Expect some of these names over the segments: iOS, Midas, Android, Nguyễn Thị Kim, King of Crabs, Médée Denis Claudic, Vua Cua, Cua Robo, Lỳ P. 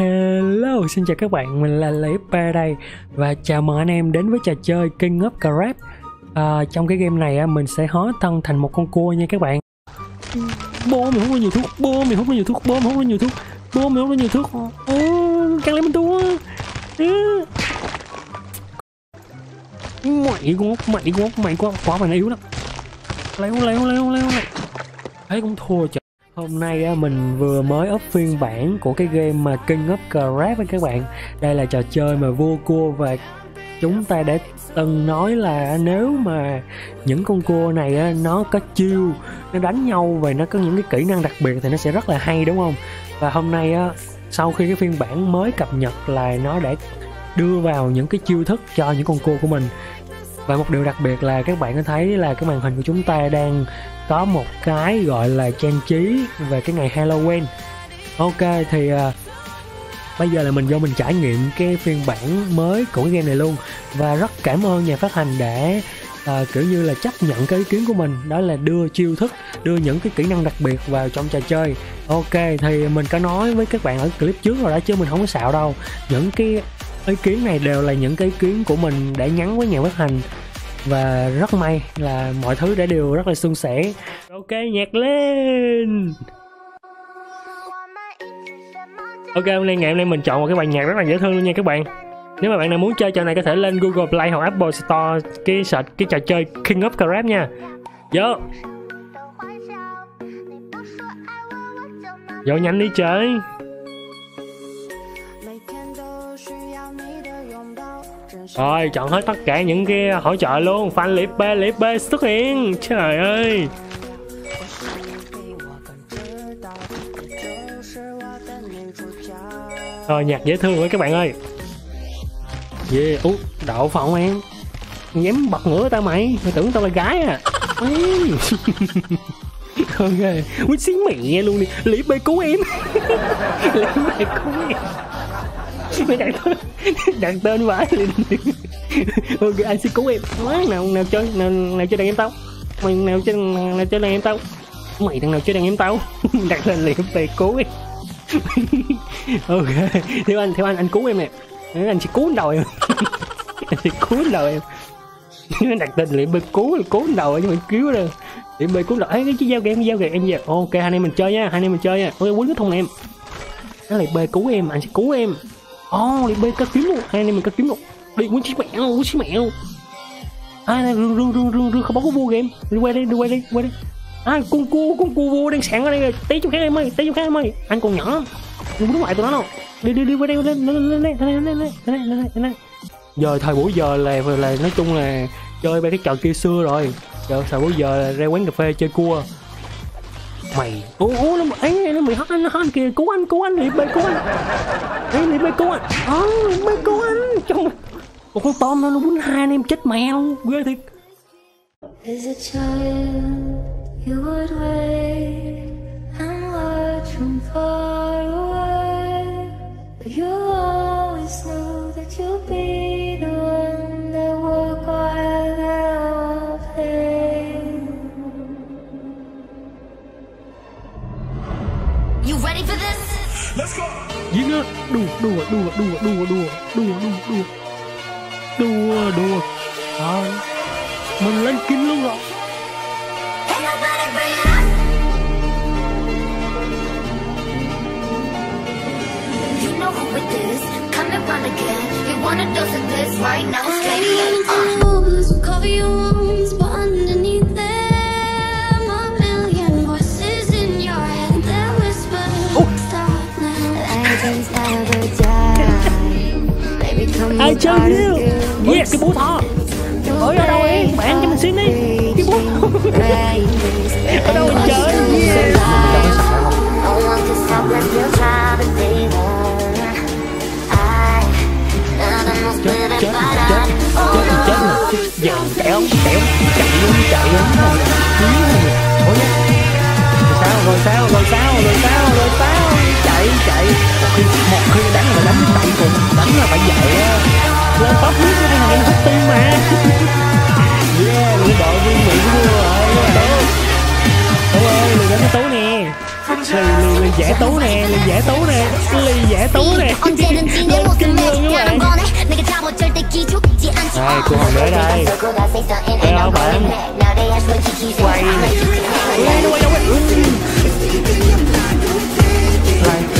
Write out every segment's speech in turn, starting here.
Hello, xin chào các bạn, mình là Lỳ P đây và chào mừng anh em đến với trò chơi King of Crabs. Trong cái game này mình sẽ hóa thân thành một con cua nha các bạn. Bố mình hút bao nhiêu thuốc, bố mình hút bao nhiêu thuốc, bố mình hút bao nhiêu thuốc, bố mình hút bao nhiêu thuốc, căng lấy mình tua. Mày con quá mày yếu lắm. Leo. Thấy cũng thua trời. Hôm nay mình vừa mới up phiên bản của cái game mà King of Crabs với các bạn. Đây là trò chơi mà vua cua và chúng ta đã từng nói là nếu mà những con cua này nó có chiêu, nó đánh nhau và nó có những cái kỹ năng đặc biệt thì nó sẽ rất là hay đúng không? Và hôm nay sau khi cái phiên bản mới cập nhật là nó đã đưa vào những cái chiêu thức cho những con cua của mình. Và một điều đặc biệt là các bạn có thấy là cái màn hình của chúng ta đang có một cái gọi là trang trí về cái ngày Halloween. Ok, thì bây giờ là mình vô mình trải nghiệm cái phiên bản mới của cái game này luôn. Và rất cảm ơn nhà phát hành đã kiểu như là chấp nhận cái ý kiến của mình, đó là đưa chiêu thức, đưa những cái kỹ năng đặc biệt vào trong trò chơi. Ok, thì mình có nói với các bạn ở clip trước rồi đó chứ mình không có xạo đâu. Những cái ý kiến này đều là những cái ý kiến của mình đã nhắn với nhà phát hành. Và rất may là mọi thứ đã đều rất là suôn sẻ. Ok, nhạc lên. Ok, hôm nay ngày hôm nay mình chọn một cái bài nhạc rất là dễ thương luôn nha các bạn. Nếu mà bạn nào muốn chơi trò này có thể lên Google Play hoặc Apple Store cái search cái trò chơi King of Crabs nha. Vô nhanh đi chơi. Rồi, chọn hết tất cả những cái hỗ trợ luôn. Fan Lỳ P xuất hiện. Trời ơi. Rồi, nhạc dễ thương quá các bạn ơi. Yeah, đậu phộng em. Dám bật ngửa tao mày. Mày tưởng tao là gái à? Ok. Quýt xí mẹ luôn đi. Lỳ P cứu em. Lỳ P cứu em. Mày đặt tên vãi liền. Ok, anh sẽ cứu em. Má nào chơi đàn em tao. Mày nào chơi đàn em tao. Mày thằng nào chơi đàn em tao. Đặt tên liền về cứu em. Ok, theo anh cứu em nè. Anh sẽ cứu đầu em. Anh sẽ cứu đầu em. Đặt tên liền về cứu đầu nhưng mà cứu rồi. Liền về cứu đầu. Ấy cái dao kìa, em dao kìa, em dao. Ok, hai anh em mình chơi nha, hai anh em mình chơi nha. Ok, quýnh cái thùng em. Nó lại bê cứu em, anh sẽ cứu em. Lỳ P cắt kiếm luôn, hai anh em mình cắt kiếm luôn. Đi quýnh xí mẹ luôn, quýnh xí mẹ luôn. Ai này rương không bóng có vua kìa em. Đi quay đi. Ai con cua vua đang sẵn ở đây rồi. Tí chỗ khác em ơi. Anh còn nhỏ. Đừng đứng lại tụi nó đâu. Đi qua đây lên. Giờ thời buổi giờ là nói chung là chơi ba cái trò kia xưa rồi. Giờ thời buổi giờ là ra quán cà phê chơi cua. Mày nó mày hất anh kìa, cứu anh Lỳ P cứu anh trong một con tôm nó quýnh hai anh em chết mẹ luôn, ghê thiệt. Đùa. Mình lên King luôn rồi. Ai chơi nhiều. Yeah, cái búa thò. Ở đâu em? Bạn cho mình xin đi. Cái búa. Ở đâu mình chơi? Yeah. Chết nè. Dèo tẹo chạy luôn. Ôi nha. Rồi sao? Chạy. Một khi đánh là đánh chạy cùng, đánh là phải dậy á. Lên top biết cái thằng em hút tim mà. Yeah, người đội viên Mỹ vua rồi. Tú ơi, người đánh cái Tú nè. Lì Lỳ giả tú nè, Lỳ giả tú nè, Lỳ giả tú nè. Lên kinh luôn các bạn. Đây, cô Hồng Đế đây. Thấy không bạn? Quay.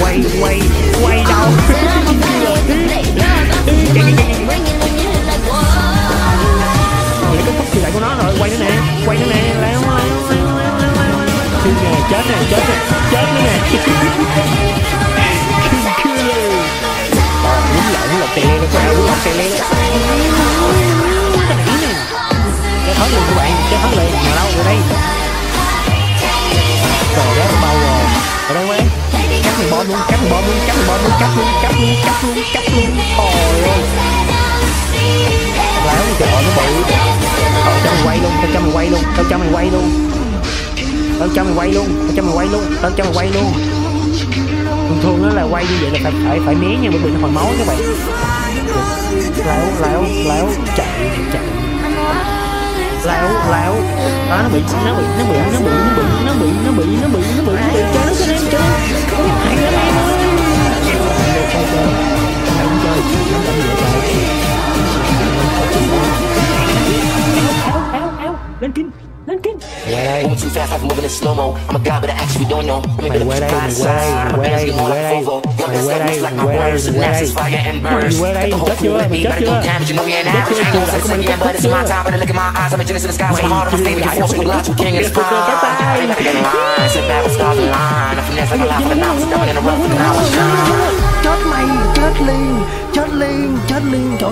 Quay, quay, quay đâu? Cái tóc thì lại của nó rồi, quay nữa nè, quay nữa nè, léo nè, chết nè, chết nè, chết nữa nè. Đúng lại, đúng là tè lên, đúng là tè lên. Cái hết luôn các bạn, cái hết liền, mà đâu rồi đây? Trời đất bao rồi, ở đây quên. Cắt mình bom luôn, cắt mình bom luôn, cắt mình bom luôn, cắt luôn, cắt luôn, cắt luôn, cắt luôn. Trời ơi. Láo trời nó bự. Tao cho mày quay luôn, tao cho mày quay luôn, tao cho mày quay luôn. Tao cho mày quay luôn, tao cho mày quay luôn, tao cho mày quay luôn. Thường thường nó là quay như vậy là phải né nha, bởi vì nó còn máu các bạn. Láo chạy chạy. Láo. Đó nó bị cho nó lên chứ. Lên kinh. Mày quay đây, chết chưa? Chết liền, trời các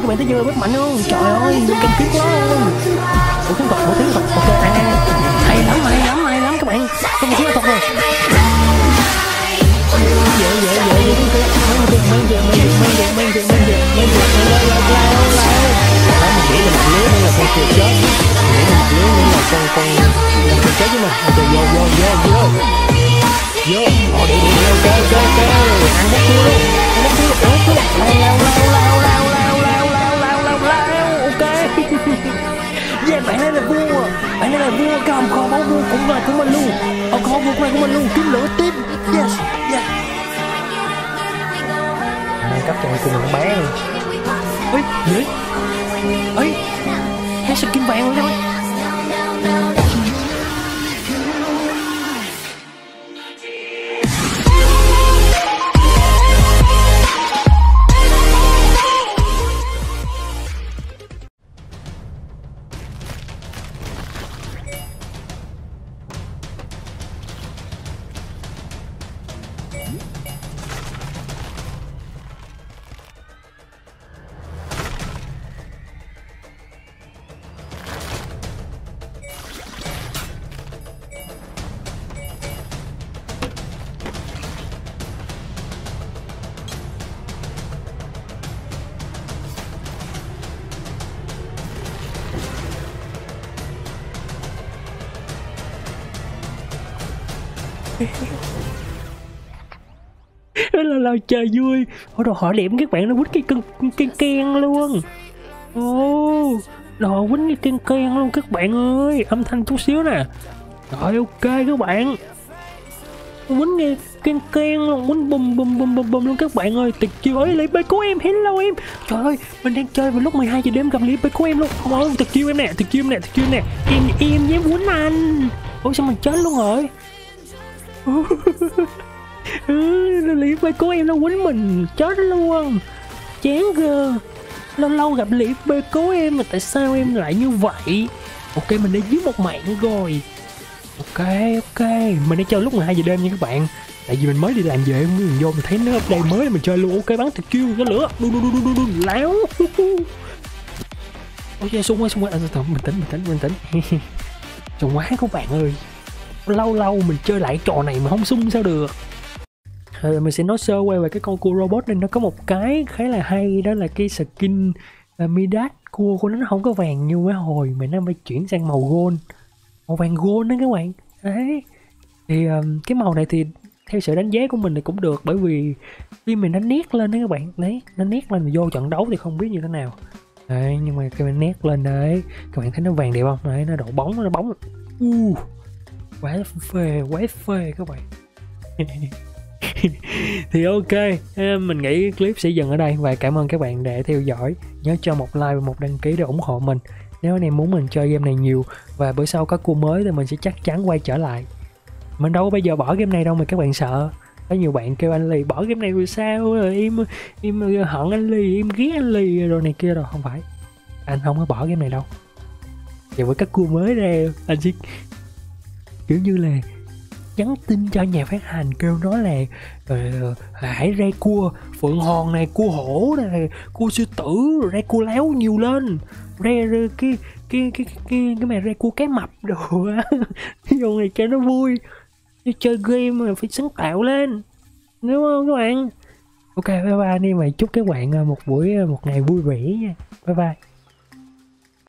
bạn thấy chưa, bất mạnh không? Trời ơi, kinh khiếp quá luôn. Ủa tiếng cọt, ok hay lắm các bạn. Không thiếu cọt rồi. Bạn này là vua, cầm kho báu vua cũng là của mình luôn. Ông kho vua của mình luôn, kiếm lửa tiếp. Yes. Cấp cho con thằng bé. Ê, hết skin vàng luôn các bạn. Là trời vui. Ôi đồ họ điểm các bạn, nó quýt cái keng luôn. Đồ quýt cái keng luôn các bạn ơi. Âm thanh chút xíu nè. Rồi ok các bạn. Quýt nghe keng luôn, quýt bùm luôn các bạn ơi. Tuyệt chiêu ấy Lỳ P của em, hello em. Trời ơi, mình đang chơi vào lúc 12 giờ đêm gặp Lỳ P của em luôn. Không ơi, tuyệt chiêu em nè, tuyệt chiêu em nè. Em dám quýt anh. Ôi sao mình chết luôn rồi. Lỳ P của em nó quýnh mình chết luôn, chán ghê. Lâu gặp Lỳ P của em mà tại sao em lại như vậy. Ok, mình đã dưới một mạng rồi. Ok, mình đã chơi lúc 12 giờ đêm nha các bạn, tại vì mình mới đi làm về, mình vô mình thấy nó update mới là mình chơi luôn. Ok, bắn thật chiêu cái lửa đu láo. Ok, xung quanh mình tỉnh xung quá các bạn ơi. Lâu mình chơi lại trò này mà không sung sao được. Mình sẽ nói sơ quay về cái con cua robot này. Nó có một cái khá là hay, đó là cái skin Midas. Cua của nó không có vàng như cái hồi mà nó mới chuyển sang màu gold, màu vàng gold đó các bạn. Đấy thì cái màu này thì theo sự đánh giá của mình thì cũng được, bởi vì khi mình nó nét lên đó các bạn, đấy nó nét lên vô trận đấu thì không biết như thế nào đấy, nhưng mà cái mình nét lên đấy các bạn thấy nó vàng đẹp không, đấy nó đổ bóng, nó bóng quá phê các bạn. Thì ok, mình nghĩ clip sẽ dừng ở đây và cảm ơn các bạn đã theo dõi. Nhớ cho một like và một đăng ký để ủng hộ mình nếu anh em muốn mình chơi game này nhiều, và bữa sau có cua mới thì mình sẽ chắc chắn quay trở lại. Mình đâu có bây giờ bỏ game này đâu mà các bạn sợ. Có nhiều bạn kêu anh Lỳ bỏ game này rồi sao, em hận anh Lỳ, em ghét anh Lỳ rồi này kia. Rồi không phải, anh không có bỏ game này đâu. Vậy với các cua mới ra anh sẽ kiểu như là nhắn tin cho nhà phát hành kêu nó là hãy ra cua phượng hòn này, cua hổ này, cua sư tử, ra cua láo nhiều lên, ra cái mày ra cua cái mập đồ á. Ví dụ này cho nó vui, chơi game mà phải sáng tạo lên, đúng không các bạn? Ok, bye bye anh em, chúc các bạn một ngày vui vẻ nha, bye bye.